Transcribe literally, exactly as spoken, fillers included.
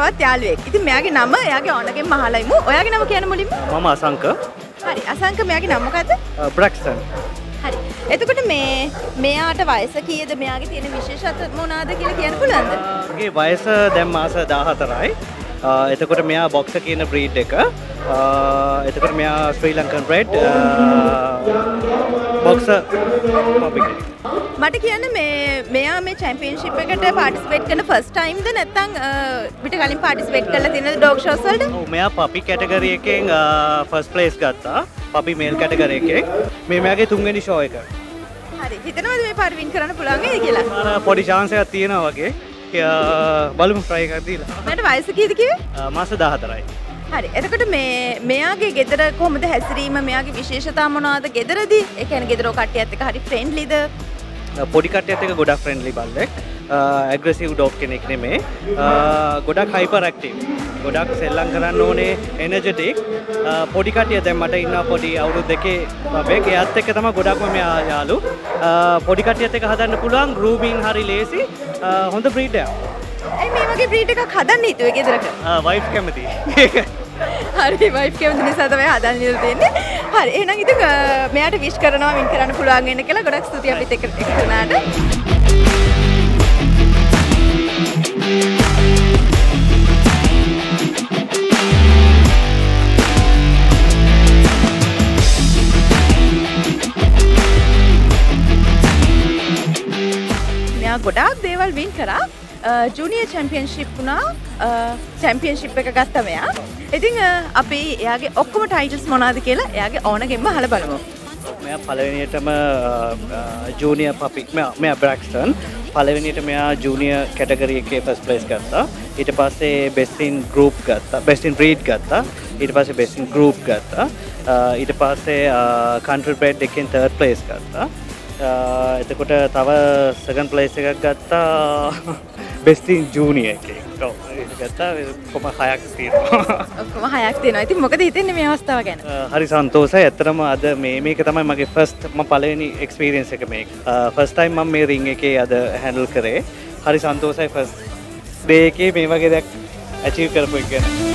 තවත් යාළුවෙක්. ඉතින් මෙයාගේ නම එයාගේ ඕනගෙන් මහලයි මු. ඔයාගේ නම කියන්න මුලින්ම. මම අසංක. හරි. අසංක මෙයාගේ නම මොකද්ද? බ්‍රැක්ස්ටන්. හරි. එතකොට මේ මෙයාට වයස කීයද? මෙයාගේ තියෙන විශේෂත්ව මොනවාද කියලා කියන්න පුළුවන්ද? මගේ වයස දැන් මාස දාහතරයි. එතකොට මෙයා බොක්සර් කියන breed එක. එතකොට මෙයා ශ්‍රී ලංකන් breed බොක්සර් පොබිකේ. මට කියන්න මේ මෙයා මේ චැම්පියන්ෂිප් එකට පාටිසිපේට් කරන ෆස්ට් ටයිම්ද නැත්නම් පිට කලින් පාටිසිපේට් කරලා තියෙන ඩොග් ෂෝස් වලට? ඔව් මෙයා පපි කැටගරි එකෙන් ෆස්ට් ප්ලේස් ගත්තා. පපි මේල් කැටගරි එකෙන්. මේ මෙයාගේ තුන්වෙනි ෂෝ එක. හරි. හිතනවාද මේ පාර වින් කරන්න පුළුවන් වෙයි කියලා? මට පොඩි chance එකක් තියෙනවා වගේ. බලමු try එකක් දීලා. මට වයස කීයද කිව්වේ? මාස දාහතරයි. හරි. එතකොට මේ මෙයාගේ ගෙදර කොහොමද හැසිරීම? මෙයාගේ විශේෂතා මොනවාද ගෙදරදී? ඒ කියන්නේ ගෙදරෝ කට්ටියත් එක්ක හරි ෆ්‍රෙන්ඩ්ලිද? පොඩි කට්ටියත් එක්ක ගොඩක් ෆ්‍රෙන්ඩ්ලි බල්ලෙක්. ඇග්‍රෙසිව් ඩොග් කෙනෙක් නෙමෙයි. ගොඩක් හයිපර් ඇක්ටිව්. ගොඩක් සෙල්ලම් කරන්න ඕනේ, එනර්ජටික්. පොඩි කට්ටිය දැන් මට ඉන්නවා පොඩි අවුරුදු දෙකේ බබෙක්. එයාත් එක්ක තමයි ගොඩක්ම මෙයා යාළු. පොඩි කට්ටියත් එක්ක හදන්න පුළුවන්, ග්‍රූමින් හරි ලේසි. හොඳ බ්‍රීඩ් එකක්. ඒ මේ වගේ බ්‍රීඩ් එකක් හදන්න හිතුවේ ගෙදරක. ආ වයිෆ් කැමති. හරි වයිෆ් කැමති නිසා තමයි හදන්න ඉල්ල දෙන්නේ. හරි එහෙනම් ඉතින් මෙයාට විශ් කරනවා වින් කරන්න පුළුවන් වෙන්න කියලා. ගොඩක් ස්තුතියි අපිත් එක්ක එකතු වුණාට. මෙයා ගොඩාක් දේවල් වින් කරා. ජූනියර් චැම්පියන්ෂිප් වුණා. චැම්පියන්ෂිප් එක ගත්තා මෙයා. ඉතින් අපි එයාගේ ඔක්කොම ටයිටල්ස් මොනවාද කියලා එයාගේ ඕනගෙන්ම අහලා බලමු. මෙයා පළවෙනියටම ජූනියර් පපි මෙයා බ්‍රැක්ස්ටන් පළවෙනියට මෙයා ජූනියර් කැටගරි එකේ ෆස්ට් ප්ලේස් ගත්තා. ඊට පස්සේ බෙස්ට් ඉන් ගෲප් ගත්තා. බෙස්ට් ඉන් බ්‍රීඩ් ගත්තා. ඊට පස්සේ බෙස්ට් ඉන් ගෲප් ගත්තා. ඊට පස්සේ කන්ට්‍රි බ්‍රීඩ් එකෙන් තර්ඩ් ප්ලේස් ගත්තා. එතකොට තව සෙකන්ඩ් ප්ලේස් එකක් ගත්තා බෙස්ට් ඉන් ජූනියර් එකේ. කොම හයක් තියෙනවා. කොම හයක් තියෙනවා. ඉතින් මොකද හිතන්නේ මේ අවස්ථාව ගැන? හරි සන්තෝෂයි. ඇත්තටම අද මේ මේක තමයි මගේ ෆස්ට් මම පළවෙනි එක්ස්පීරියන්ස් එක මේක. ෆස්ට් ටයිම් මම මේ රින් එකේ අද හැන්ඩල් කරේ. හරි සන්තෝෂයි ෆස්ට් ඩේ එකේ මේ වගේ දෙයක් ඇචීව් කරපු එක.